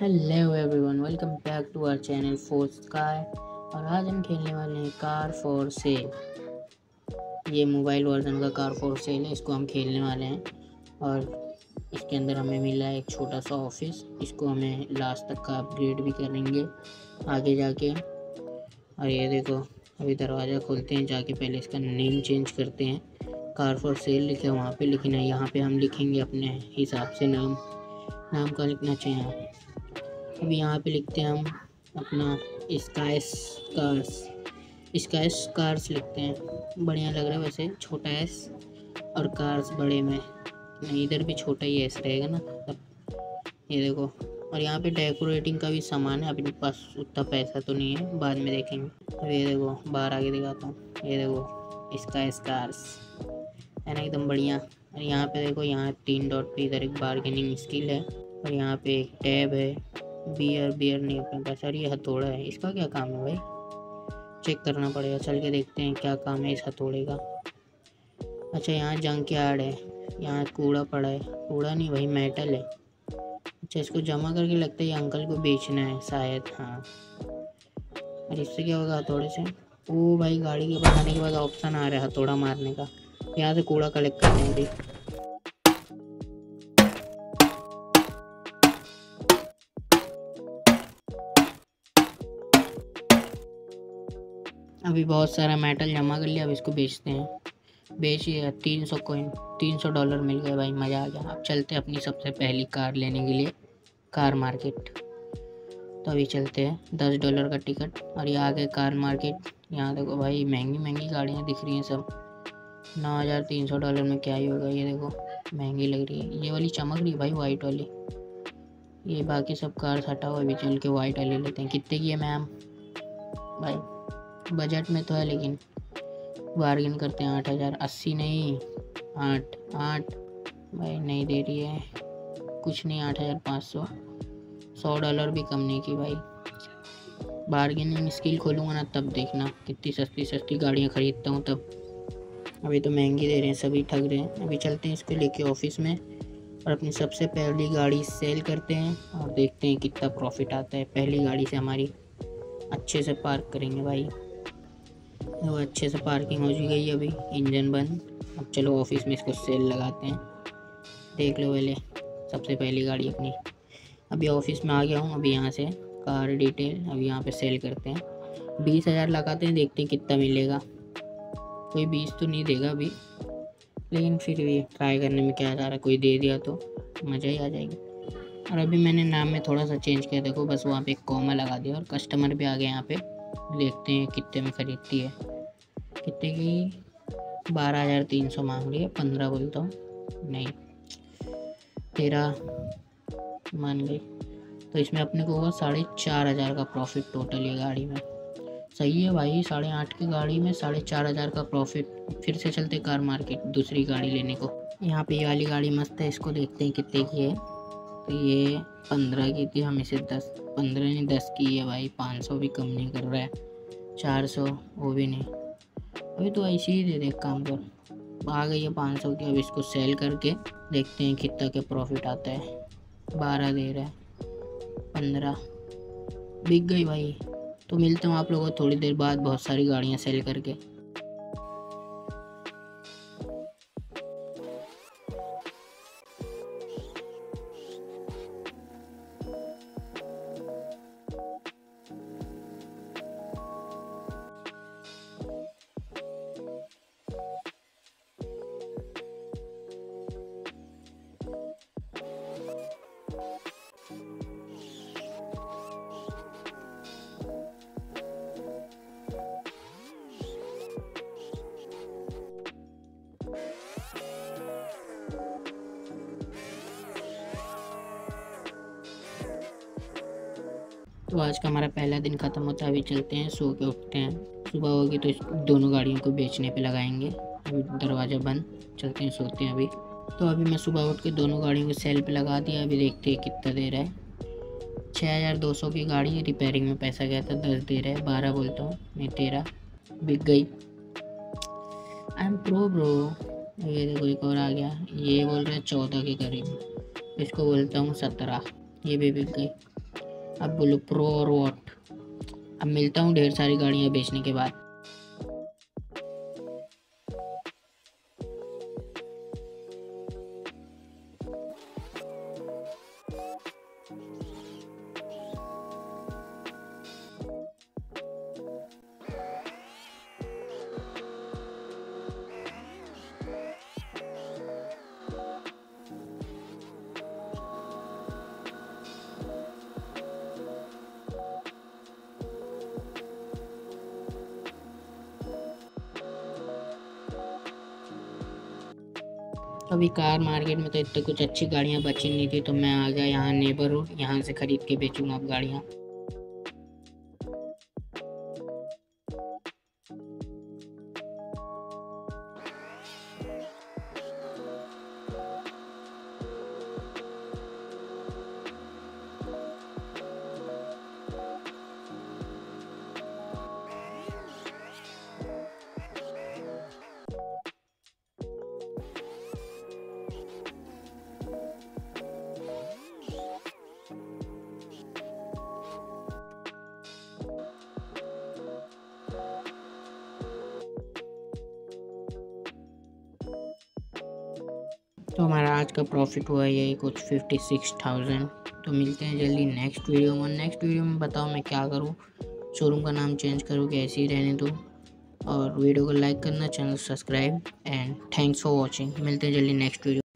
Hello everyone, welcome back to our channel 4Gen sky. और आज हम खेलने वाले हैं कार फॉर सेल। ये मोबाइल वर्जन का कार फॉर सेल है, इसको हम खेलने वाले हैं। और इसके अंदर हमें मिला है एक छोटा सा ऑफिस, इसको हमें लास्ट तक का अपग्रेड भी करेंगे आगे जाके। और ये देखो, अभी दरवाज़ा खोलते हैं जाके, पहले इसका नेम चेंज करते हैं, कार फॉर सेल लिखे वहाँ पर, लेकिन यहाँ पर हम लिखेंगे अपने हिसाब से, नाम का लिखना चाहिए। अभी यहाँ पे लिखते हैं हम अपना स्काई कार्स लिखते हैं, बढ़िया लग रहा है वैसे, छोटा एस और कार्स बड़े में, इधर भी छोटा ही एस रहेगा ना तब। ये देखो, और यहाँ पे डेकोरेटिंग का भी सामान है, अपने पास उतना पैसा तो नहीं है, बाद में देखेंगे। अब ये देखो, बाहर आके दिखाता हूँ, ये देखो स्काई कार्स है ना, एकदम बढ़िया। और यहाँ पे देखो, यहाँ 3 डॉट पे इधर एक बार्गेनिंग स्किल है, और यहाँ पे एक टैब है, बियर नहीं अपने पास। और ये हथौड़ा है, इसका क्या काम है भाई, चेक करना पड़ेगा, चल के देखते हैं क्या काम है इस हथौड़े का। अच्छा, यहाँ जंक यार्ड है, यहाँ कूड़ा पड़ा है, कूड़ा नहीं भाई, मेटल है। अच्छा, इसको जमा करके लगता है ये अंकल को बेचना है शायद, हाँ। और इससे क्या होगा हथौड़े से, वो भाई गाड़ी के बनाने के बाद ऑप्शन आ रहा है हथौड़ा मारने का, यहाँ से कूड़ा कलेक्ट करते हैं भाई। अभी बहुत सारा मेटल जमा कर लिया, अब इसको बेचते हैं। बेचिए, 300 कॉइन, $300 मिल गए भाई, मज़ा आ गया। अब चलते हैं अपनी सबसे पहली कार लेने के लिए कार मार्केट, तो अभी चलते हैं। $10 का टिकट, और ये आ गए कार मार्केट। यहाँ देखो भाई, महंगी महंगी गाड़ियाँ दिख रही हैं सब, $9,300 में क्या ही होगा। ये देखो महंगी लग रही है, ये वाली चमक रही है भाई, वाइट वाली। ये बाकी सब कार्स हटा हुआ, अभी चल के वाइट वाली लेते हैं। कितने की है मैम भाई, बजट में तो है लेकिन बार्गिन करते हैं। 8,080 नहीं, 8 भाई नहीं दे रही है, कुछ नहीं, 8,500, $100 भी कम नहीं की भाई। बार्गेनिंग स्किल खोलूँगा ना तब देखना कितनी सस्ती गाड़ियाँ ख़रीदता हूँ तब, अभी तो महंगी दे रहे हैं, सभी ठग रहे हैं। अभी चलते हैं इसको लेके ऑफिस में, और अपनी सबसे पहली गाड़ी सेल करते हैं, और देखते हैं कितना प्रॉफिट आता है। पहली गाड़ी से हमारी अच्छे से पार्क करेंगे भाई, वो अच्छे से पार्किंग हो चुकी है, अभी इंजन बंद। अब चलो ऑफिस में इसको सेल लगाते हैं, देख लो पहले सबसे पहली गाड़ी अपनी। अभी ऑफिस में आ गया हूँ, अभी यहाँ से कार डिटेल, अभी यहाँ पे सेल करते हैं। 20,000 लगाते हैं, देखते हैं कितना मिलेगा। कोई 20 तो नहीं देगा अभी, लेकिन फिर भी ट्राई करने में क्या आ रहा है, कोई दे दिया तो मज़ा ही आ जाएगा। और अभी मैंने नाम में थोड़ा सा चेंज किया, देखो बस वहाँ पे एक कॉमा लगा दिया, और कस्टमर भी आ गए यहाँ पे। देखते हैं कितने में ख़रीदती है, कितने की, 12,300 मांग रही है, 15 बोलता हूँ, नहीं 13 मान गई, तो इसमें अपने को होगा 4,500 का प्रॉफिट टोटल ये गाड़ी में। सही है भाई, 8,500 की गाड़ी में 4,500 का प्रॉफिट। फिर से चलते कार मार्केट दूसरी गाड़ी लेने को। यहाँ पर ये वाली गाड़ी मस्त है, इसको देखते हैं कितने की है। ये 15 की थी, हम इसे 15 नहीं 10 की है भाई, 500 भी कम नहीं कर रहा है, 400 वो भी नहीं, अभी तो ऐसे ही दे दे, काम कर। आ गई है 500 की, अब इसको सेल करके देखते हैं कितना के प्रॉफिट आता है। 12 दे रहा है, 15 बिक गई भाई। तो मिलता हूँ आप लोगों को थोड़ी देर बाद बहुत सारी गाड़ियाँ सेल करके। तो आज का हमारा पहला दिन ख़त्म होता है, अभी चलते हैं, सो के उठते हैं, सुबह होगी तो इस दोनों गाड़ियों को बेचने पे लगाएंगे। अभी दरवाज़ा बंद, चलते हैं, सोते हैं अभी। तो अभी मैं सुबह उठ के दोनों गाड़ियों को सेल पे लगा दिया, अभी देखते हैं कितना दे रहा है। 6,200 की गाड़ी है, रिपेयरिंग में पैसा गया था, 10 दे रहा है, 12 बोलता हूँ, मैं 13 बिक गई। I am pro bro. ये देखो एक और आ गया, ये बोल रहा है 14 के करीब, इसको बोलता हूँ 17, ये भी बिक गई। अब बोलो प्रो और वॉट। अब मिलता हूँ ढेर सारी गाड़ियाँ बेचने के बाद। अभी कार मार्केट में तो इतने कुछ अच्छी गाड़ियाँ बची नहीं थी, तो मैं आ गया यहाँ नेबरहुड, यहाँ से खरीद के बेचूंगा अब गाड़ियाँ। तो हमारा आज का प्रॉफिट हुआ यही कुछ 56,000। तो मिलते हैं जल्दी नेक्स्ट वीडियो में। नेक्स्ट वीडियो में बताओ मैं क्या करूँ, शोरूम का नाम चेंज करूँ कि ऐसे ही रहने दूँ। और वीडियो को लाइक करना, channel subscribe, and thanks for watching. मिलते हैं जल्दी नेक्स्ट वीडियो।